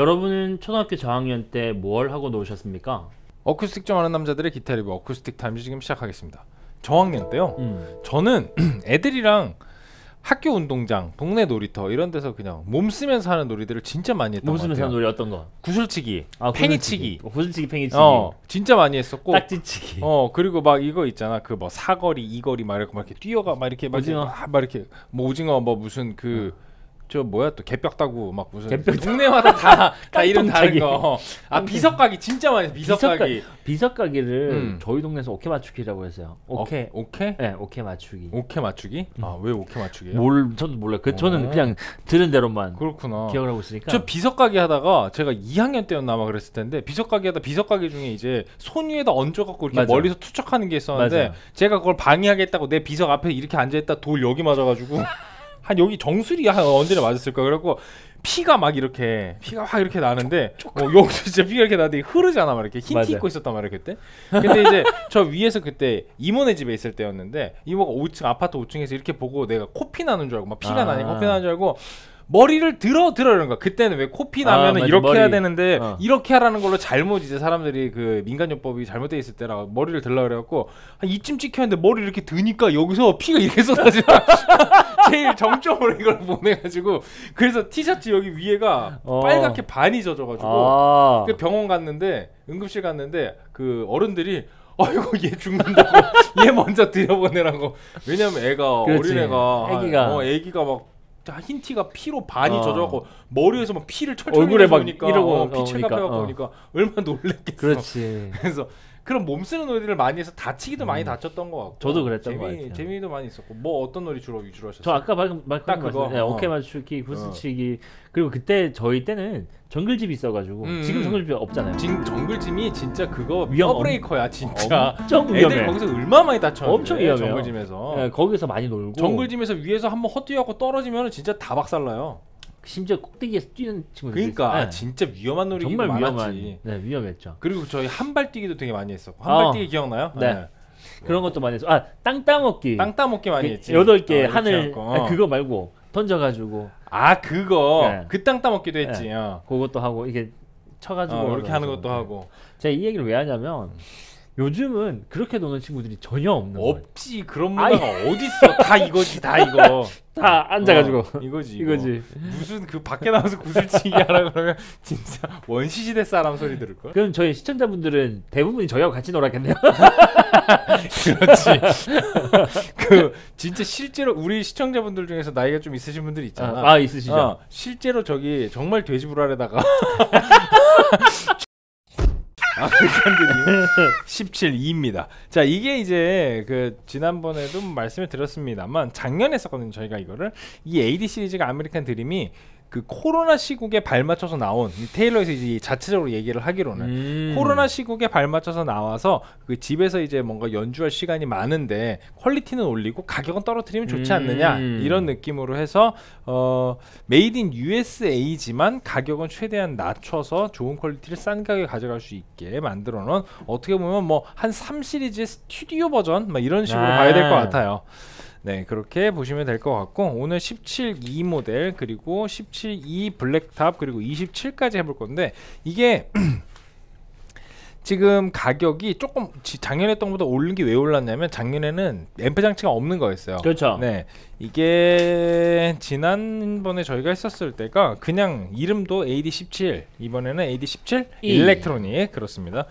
여러분은 초등학교 저학년 때 뭘 하고 노셨습니까? 어쿠스틱 좀 아는 남자들의 기타 리뷰 어쿠스틱 타임즈 지금 시작하겠습니다. 저학년 때요? 저는 애들이랑 학교 운동장, 동네 놀이터 이런 데서 그냥 몸 쓰면서 하는 놀이들을 진짜 많이 했던 것 같아요. 몸 쓰면서 하는 놀이 어떤 거? 구슬치기, 팽이치기. 구슬치기, 팽이치기. 진짜 많이 했었고. 딱지치기. 그리고 막 이거 있잖아. 그 뭐 사거리, 이거리 막 이렇게 뛰어가 막 이렇게 오징어. 막 이렇게 뭐 오징어 뭐 무슨 그 저 뭐야 또 개벽따구 막 무슨 개벽... 동네마다 다 이름 다른 거. 비석가기 진짜 많이 했어. 비석가기. 비석가기를 저희 동네에서 오케 맞추기라고 했어요. 오케. 오케? 네, 오케 맞추기. 오케 맞추기? 아, 왜 오케 맞추기예요? 저도 몰라요. 저는 그냥 들은 대로만. 그렇구나. 기억을 하고 있으니까. 저 비석가기 하다가 제가 2학년 때였나 아마 그랬을 텐데 비석가기 하다 비석가기 중에 이제 손 위에다 얹어 갖고 이렇게 맞아. 멀리서 투척하는 게 있었는데 맞아요. 제가 그걸 방해하겠다고 내 비석 앞에 이렇게 앉아 있다 돌 여기 맞아 가지고 한 여기 정수리 한 언제나 맞았을까 그래갖고 피가 막 이렇게 피가 확 이렇게 나는데 여기서 진짜 피가 이렇게 나는데 흐르잖아 막 이렇게 흰티 입고 있었단 말이야 그때. 근데 이제 저 위에서 그때 이모네 집에 있을 때였는데 이모가 5층 아파트 5층에서 이렇게 보고 내가 코피 나는 줄 알고 막 피가 나니까 코피 나는 줄 알고 머리를 들어 이런 거야. 그때는 왜 코피 나면은 이렇게 머리. 해야 되는데 이렇게 하라는 걸로 잘못 이제 사람들이 그 민간요법이 잘못되어 있을 때라 머리를 들라 그래갖고 한 이쯤 찍혔는데 머리를 이렇게 드니까 여기서 피가 이렇게 쏟아지다 제일 정점으로 이걸 보내가지고 그래서 티셔츠 여기 위에가 빨갛게 반이 젖어가지고 그 병원 갔는데 응급실 갔는데 그 어른들이 아이고 얘 죽는다고 얘 먼저 들여보내라고 왜냐면 애가 그렇지. 어린애가 애기가 막 흰 티가 피로 반이 젖어갖고 머리에서 막 피를 철철 얼굴에 막 이러고 빛을 가져갖고 오니까 얼마나 놀랬겠어. 그렇지. 그래서 그런 몸 쓰는 놀이를 많이 해서 다치기도 많이 다쳤던 것 같고. 저도 그랬던 것 같아요. 재미도 많이 있었고. 뭐 어떤 놀이 주로 하셨어요? 저 아까 딱 그거. 네, 어깨 맞추기, 구슬치기. 그리고 그때 저희 때는 정글집이 있어가지고 지금 정글집이 없잖아요. 지금 정글집이 진짜 그거 위험브레이커야 진짜. 엄청 위험해. 애들 거기서 얼마 많이 다쳤는데. 엄청 위험해요. 정글집에서. 네, 거기서 많이 놀고. 정글집에서 위에서 한번 헛뛰어갖고 떨어지면 진짜 다 박살나요. 심지어 꼭대기에서 뛰는 친구들 그러니까 네. 진짜 위험한 놀이기 많았지. 네, 위험했죠. 그리고 저희 한발 뛰기도 되게 많이 했었고 한발 뛰기 기억나요? 네. 그런 것도 많이 했어. 땅 따먹기. 땅 따먹기 많이 했지. 8개 하늘 그거 말고 던져가지고. 그거 네. 그 땅 따먹기도 했지. 네. 그것도 하고 이렇게 쳐가지고 이렇게 하는 것도 하고. 제가 이 얘기를 왜 하냐면 요즘은 그렇게 노는 친구들이 전혀 없는 거예요. 없지. 그런 문화가 어딨어. 다 이거지. 다 이거. 다 앉아가지고. 이거지. 무슨 그 밖에 나와서 구슬치기 하라 그러면 진짜 원시시대 사람 소리 들을 거야. 그럼 저희 시청자분들은 대부분이 저희하고 같이 놀았겠네요. 그렇지. 그 진짜 실제로 우리 시청자분들 중에서 나이가 좀 있으신 분들 있잖아. 있으시죠. 실제로 저기 정말 돼지불알에다가. 17,2입니다. 자, 이게 이제 그 지난번에도 말씀을 드렸습니다만 작년에 했었거든요. 저희가 이거를 이 AD 시리즈가 아메리칸 드림이 그 코로나 시국에 발맞춰서 나온 테일러에서 이제 자체적으로 얘기를 하기로는 코로나 시국에 발맞춰서 나와서 그 집에서 이제 뭔가 연주할 시간이 많은데 퀄리티는 올리고 가격은 떨어뜨리면 좋지 않느냐 이런 느낌으로 해서 메이드 인 USA지만 가격은 최대한 낮춰서 좋은 퀄리티를 싼 가격에 가져갈 수 있게 만들어 놓은 어떻게 보면 뭐 한 3시리즈의 스튜디오 버전 막 이런 식으로 봐야 될 것 같아요. 네, 그렇게 보시면 될 것 같고 오늘 17E 모델 그리고 17E 블랙탑 그리고 27까지 해볼 건데 이게 지금 가격이 조금 작년에 했던 것보다 오른 게 왜 올랐냐면 작년에는 앰프 장치가 없는 거였어요. 그렇죠. 네, 이게 지난번에 저희가 했었을 때가 그냥 이름도 AD17 이번에는 AD17 일렉트로닉 그렇습니다.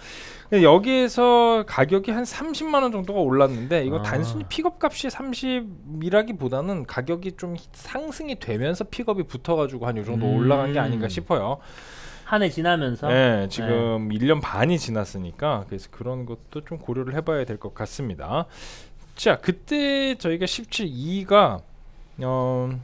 근데 여기에서 가격이 한 30만원 정도가 올랐는데 이거 단순히 픽업값이 30이라기보다는 가격이 좀 상승이 되면서 픽업이 붙어가지고 한 요정도 올라간 게 아닌가 싶어요. 한 해 지나면서 네, 지금 1년 반이 지났으니까 그래서 그런 것도 좀 고려를 해봐야 될 것 같습니다. 자, 그때 저희가 17E가 8.5,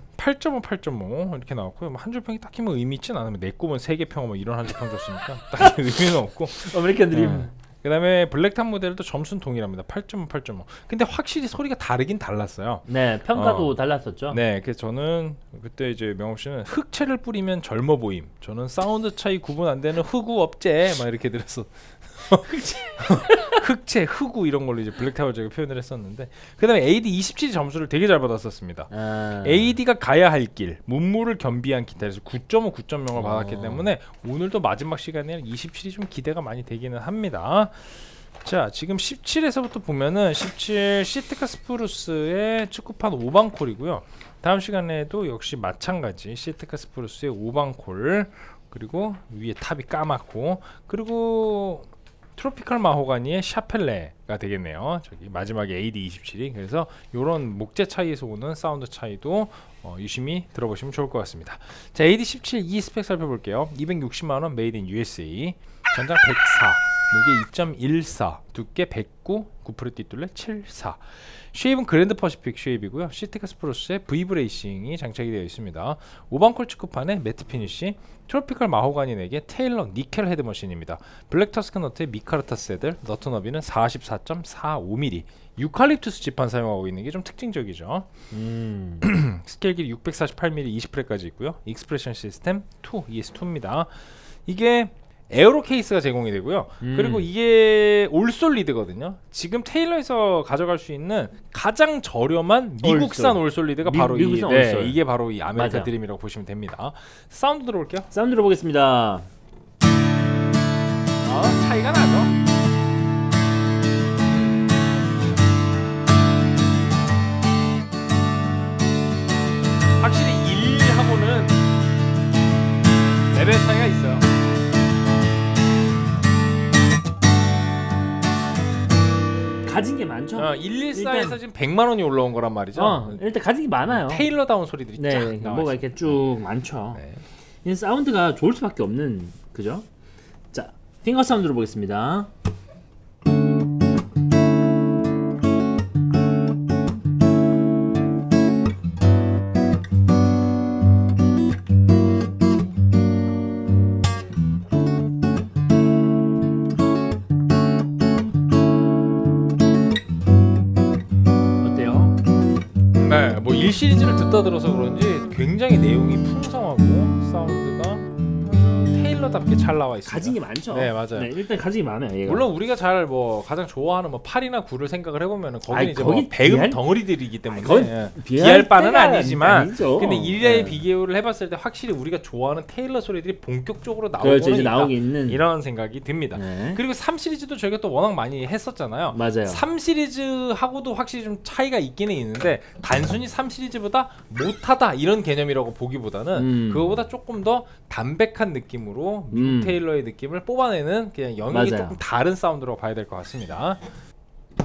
8.5 이렇게 나왔고요. 한 줄평이 딱히 뭐 의미 있진 않으면 내 꿈은 3개 평 뭐 이런 한 줄평 줬으니까 딱히 의미는 없고 아메리칸 드림 그 다음에 블랙탑 모델도 점수는 동일합니다. 8.5, 8.5 근데 확실히 소리가 다르긴 달랐어요. 네, 평가도 달랐었죠. 네, 그래서 저는 그때 이제 명업씨는 흑채를 뿌리면 젊어 보임 저는 사운드 차이 구분 안 되는 흑우 업체 막 이렇게 들었어. 흑채, 흑우 이런 걸로 이제 블랙타워 제가 표현을 했었는데, 그 다음에 AD27 점수를 되게 잘 받았었습니다. AD가 가야 할 길, 문무를 겸비한 기타, 그래서 9.5, 9.0을 받았기 때문에 오늘도 마지막 시간에는 27이 좀 기대가 많이 되기는 합니다. 자, 지금 17에서부터 보면은 17 시티카 스프루스의 축구판 5방콜이고요. 다음 시간에도 역시 마찬가지 시티카 스프루스의 5방콜, 그리고 위에 탑이 까맣고, 그리고 트로피컬 마호가니의 샤펠레가 되겠네요. 저기 마지막에 AD27이. 그래서 요런 목재 차이에서 오는 사운드 차이도 유심히 들어보시면 좋을 것 같습니다. 자, AD17e 스펙 살펴볼게요. 260만원, 메이드 인 USA, 전장 104, 무게 2.14, 두께 109, 9% 띠뚤레 74. 쉐입은 그랜드 퍼시픽 쉐입이고요. 시티카 스프루스의 V브레이싱이 장착이 되어 있습니다. 5방콜 축구판에 매트 피니쉬, 트로피컬 마호가니 4개, 테일러 니켈 헤드머신입니다. 블랙 터스크 너트의 미카르타 세들, 너트 너비는 44.45mm, 유칼립투스 지판 사용하고 있는 게 좀 특징적이죠. 스케일 길이 648mm 20프렛까지 있고요. 익스프레션 시스템 2, ES2입니다. 이게 에어로 케이스가 제공이 되고요. 그리고 이게 올솔리드거든요. 지금 테일러에서 가져갈 수 있는 가장 저렴한 미국산 올솔리드가 바로 이, 네, 이게 바로 이 아메리칸 드림이라고 보시면 됩니다. 사운드 들어볼게요. 사운드 들어보겠습니다. 차이가 나죠? 확실히 1하고는 레벨 차이가 있어요. 가진 게 많죠? 114에서 지금 100만원이 올라온 거란 말이죠. 일단 가진 게 많아요. 테일러다운 소리들이 쫙 나와있어요. 뭐가 이렇게 쭉 많죠. 이 사운드가 좋을 수밖에 없는, 그죠? 자, 핑거 사운드로 보겠습니다. 시리즈를 듣다 들어서 그런지 굉장히 내용이 풍성하고 사운드가 테일러답게 잘 나와 있습니다. 가진이 많죠? 네, 맞아요. 네, 일단 가진이 많아요. 얘가. 물론 우리가 잘 뭐 가장 좋아하는 뭐 8이나 9를 생각을 해보면은 거기 이제 뭐 배음 덩어리들이기 때문에 비할 바는 아니지만, 아니죠. 근데 1에 비교를 해봤을 때 확실히 우리가 좋아하는 테일러 소리들이 본격적으로 나오고 있는 이런 생각이 듭니다. 그리고 3 시리즈도 저희가 또 워낙 많이 했었잖아요. 맞아요. 3 시리즈하고도 확실히 좀 차이가 있기는 있는데, 단순히 3 시리즈보다 못하다 이런 개념이라고 보기보다는 그거보다 조금 더 담백한 느낌으로 미국 테일러의 느낌을 뽑아내는, 그냥 영역이 조금 다른 사운드로 봐야 될 것 같습니다.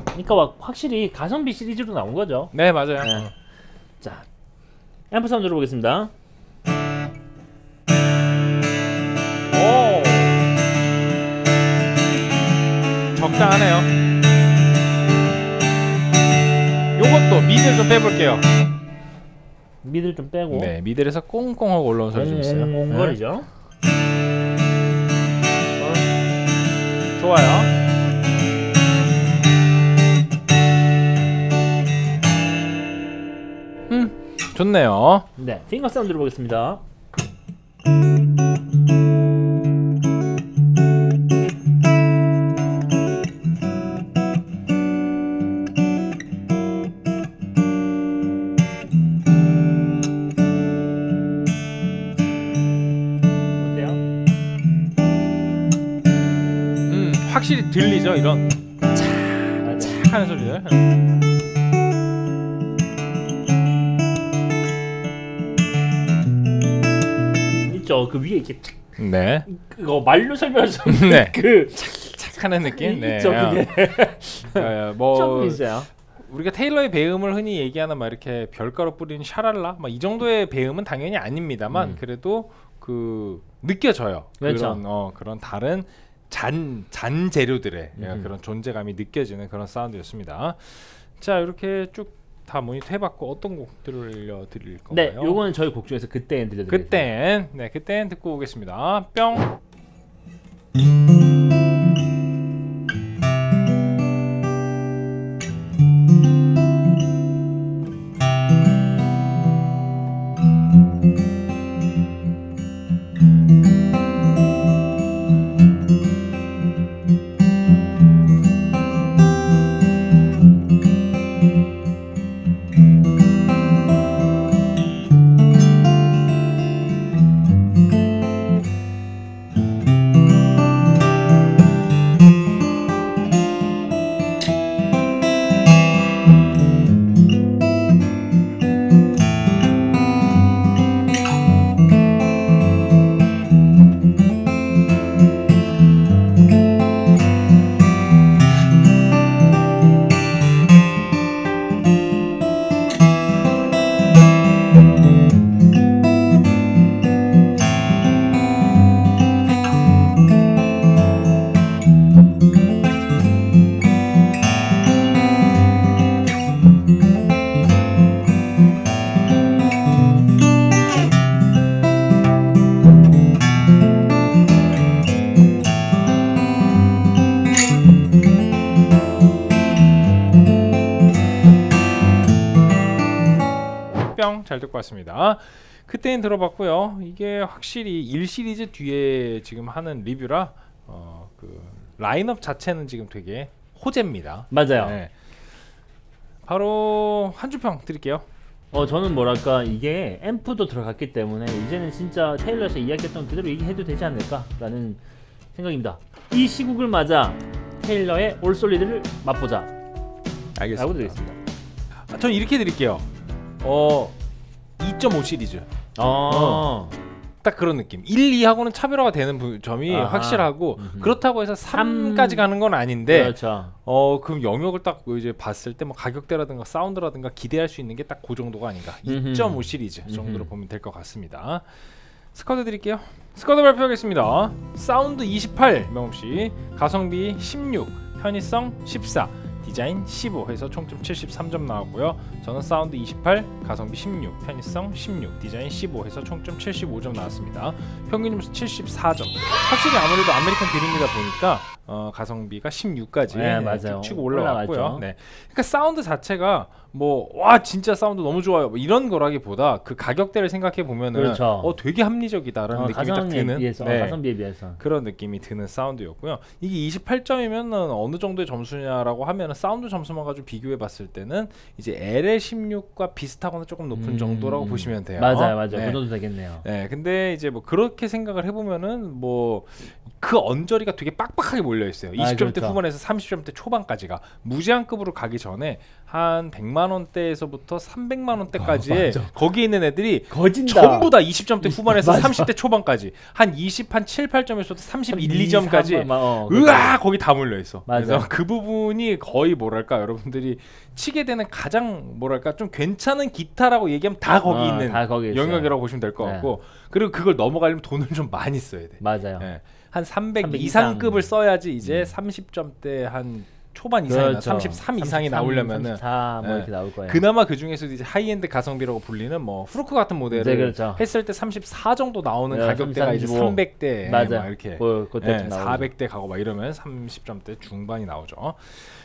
그러니까 막 확실히 가성비 시리즈로 나온 거죠. 네, 맞아요. 네. 자, 앰프 사운드로 보겠습니다. 오, 적당하네요. 요것도 미들 좀 빼볼게요. 미들 좀 빼고. 네, 미들에서 꽁꽁하고 올라온 소리 좀 있어요. 꽁꽁거리죠. 네. 좋아요. 좋네요. 네, 핑거 사운드를 보겠습니다. 확실히 들리죠? 이런 착 하는 소리들. 있죠? 그 위에 이렇게 착. 네. 그거 말로 설명하자. 네. 그 착 하는 느낌. 네. 있죠? 그게. 뭐 있어요. 우리가 테일러의 배음을 흔히 얘기하는 막 이렇게 별가루 뿌리는 샤랄라 막 이 정도의 배음은 당연히 아닙니다만, 그래도 그 느껴져요. 그렇죠. 그런 다른 잔 재료들의 그런 존재감이 느껴지는 그런 사운드였습니다. 자, 이렇게 쭉 다 모니터 해봤고, 어떤 곡 들려드릴 건가요? 네, 요거는 저희 곡 중에서 그때엔 들려드릴게요. 그때엔, 네, 그때엔 듣고 오겠습니다. 뿅. 잘 듣고 왔습니다. 그때는 들어봤고요. 이게 확실히 1시리즈 뒤에 지금 하는 리뷰라 그 라인업 자체는 지금 되게 호재입니다. 맞아요. 네. 바로 한 주평 드릴게요. 저는 뭐랄까 이게 앰프도 들어갔기 때문에 이제는 진짜 테일러에서 이야기했던 그대로 얘기해도 되지 않을까 라는 생각입니다. 이 시국을 맞아 테일러의 올솔리드를 맛보자. 알겠습니다. 라고 드리겠습니다. 저는 이렇게 드릴게요. 2.5 시리즈. 딱 그런 느낌. 1, 2하고는 차별화가 되는 점이 확실하고 그렇다고 해서 3까지 가는 건 아닌데 그렇죠. 그럼 영역을 딱 이제 봤을 때 뭐 가격대라든가 사운드라든가 기대할 수 있는 게 딱 그 정도가 아닌가. 2.5 시리즈 정도로 보면 될 것 같습니다. 스쿼드 드릴게요. 스쿼드 발표하겠습니다. 사운드 28, 명음씨 가성비 16, 편의성 14, 디자인 15 해서 총점 73점 나왔고요. 저는 사운드 28, 가성비 16, 편의성 16, 디자인 15 해서 총점 75점 나왔습니다. 평균 점수 74점. 확실히 아무래도 아메리칸 드림이다 보니까 가성비가 16까지 네, 치고 올라왔고요. 네. 그러니까 사운드 자체가 뭐 와 진짜 사운드 너무 좋아요 뭐 이런 거라기보다 그 가격대를 생각해 보면은 그렇죠. 되게 합리적이다라는 느낌이 딱 드는 비해서, 네. 가성비에 비해서 그런 느낌이 드는 사운드였고요. 이게 28점이면은 어느 정도의 점수냐라고 하면은 사운드 점수만 가지고 비교해 봤을 때는 이제 LL16과 비슷하거나 조금 높은 정도라고 보시면 돼요. 맞아요, 맞아요. 네. 그 정도 되겠네요. 네, 근데 이제 뭐 그렇게 생각을 해보면은 뭐 그 언저리가 되게 빡빡하게 몰려 있어요. 20점대 그렇죠. 후반에서 30점대 초반까지가 무제한급으로 가기 전에 한 100만원대에서부터 300만원대까지에 거기 있는 애들이 거진다. 전부 다 20점대 후반에서 30대 초반까지 한 7, 8점에서부터 31, 2점까지 으아 거기 다 몰려있어. 그래서 그 부분이 거의 뭐랄까 여러분들이 치게 되는 가장 뭐랄까 좀 괜찮은 기타라고 얘기하면 다 거기 있는 다 거기 영역이라고 보시면 될 것 같고 네. 그리고 그걸 넘어가려면 돈을 좀 많이 써야 돼. 맞아요. 네. 한 300 이상급을 써야지 이제 30점대 한 초반 이상이나 그렇죠. 33 이상이 나오려면은 34 뭐 이렇게 나올 거예요. 그나마 그 중에서도 이제 하이엔드 가성비라고 불리는 뭐 프루크 같은 모델을 그렇죠. 했을 때 34 정도 나오는 네, 가격대가 35. 이제 300대 막 이렇게 네, 400대 가고 막 이러면 30점대 중반이 나오죠.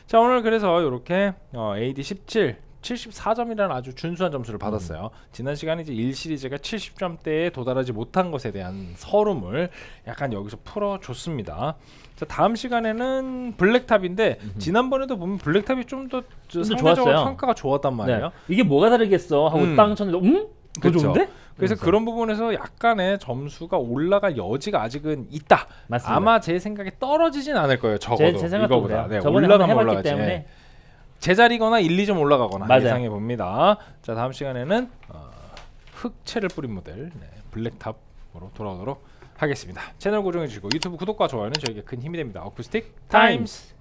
자 오늘 그래서 이렇게 AD17 74점이라는 아주 준수한 점수를 받았어요. 지난 시간에 이제 1시리즈가 70점대에 도달하지 못한 것에 대한 서름을 약간 여기서 풀어줬습니다. 자 다음 시간에는 블랙탑인데 지난번에도 보면 블랙탑이 좀 더 상대적으로 평가가 좋았단 말이에요. 네. 이게 뭐가 다르겠어 하고 땅 쳤는데 더 좋은데? 그래서 그런 부분에서 약간의 점수가 올라갈 여지가 아직은 있다. 맞습니다. 아마 제 생각에 떨어지진 않을 거예요. 적어도 제 이거보다 네, 저번에 올라가면 올라가지 때문에 네. 제자리거나 1, 2점 올라가거나 맞아요. 예상해 봅니다. 자 다음 시간에는 흑채를 뿌린 모델 네, 블랙탑으로 돌아오도록 하겠습니다. 채널 고정해 주시고 유튜브 구독과 좋아요는 저에게 큰 힘이 됩니다. 어쿠스틱 타임스.